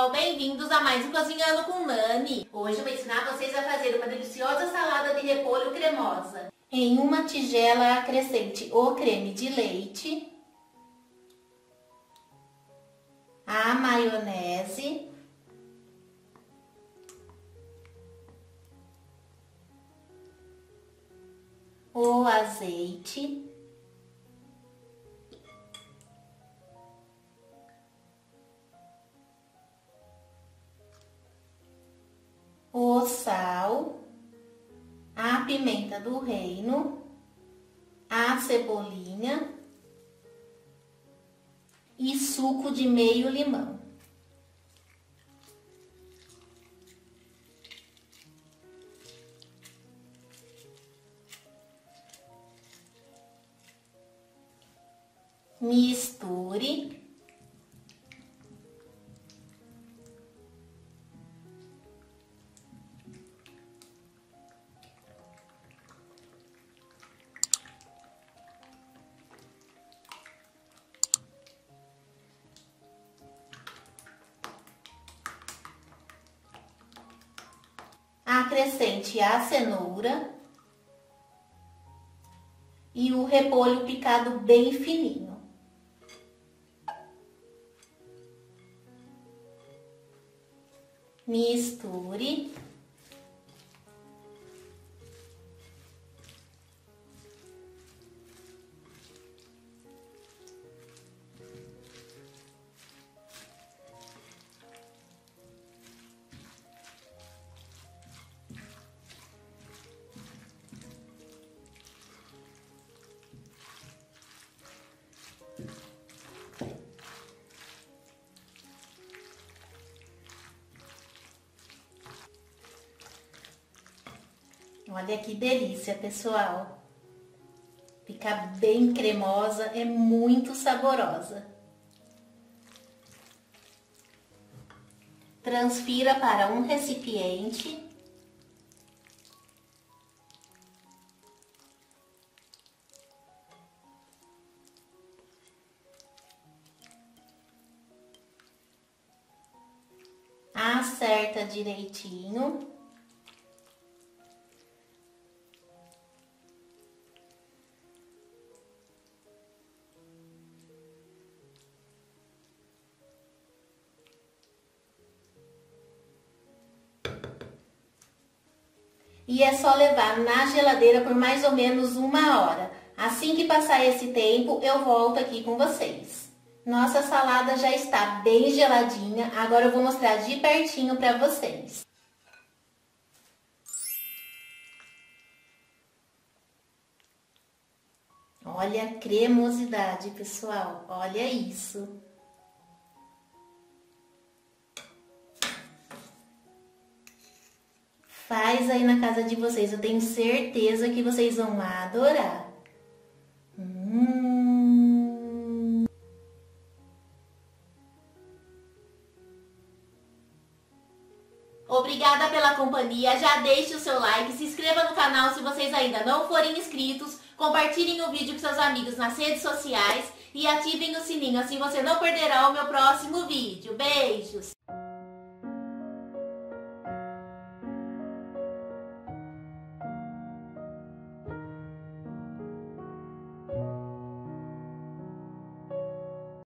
pessoal, bem-vindos a mais um Cozinhando com Nani. Hoje eu vou ensinar vocês a fazer uma deliciosa salada de repolho cremosa. Em uma tigela acrescente o creme de leite, a maionese, o azeite, o sal, a pimenta do reino, a cebolinha e suco de meio limão. Misture. Acrescente a cenoura e o repolho picado bem fininho. Misture. Olha que delícia, pessoal! Fica bem cremosa, é muito saborosa. Transfira para um recipiente. Acerta direitinho. E é só levar na geladeira por mais ou menos uma hora. Assim que passar esse tempo, eu volto aqui com vocês. Nossa salada já está bem geladinha, agora eu vou mostrar de pertinho para vocês. Olha a cremosidade, pessoal, olha isso! Faz aí na casa de vocês, eu tenho certeza que vocês vão adorar. Obrigada pela companhia, já deixe o seu like, se inscreva no canal se vocês ainda não forem inscritos, compartilhem o vídeo com seus amigos nas redes sociais e ativem o sininho, assim você não perderá o meu próximo vídeo. Beijos!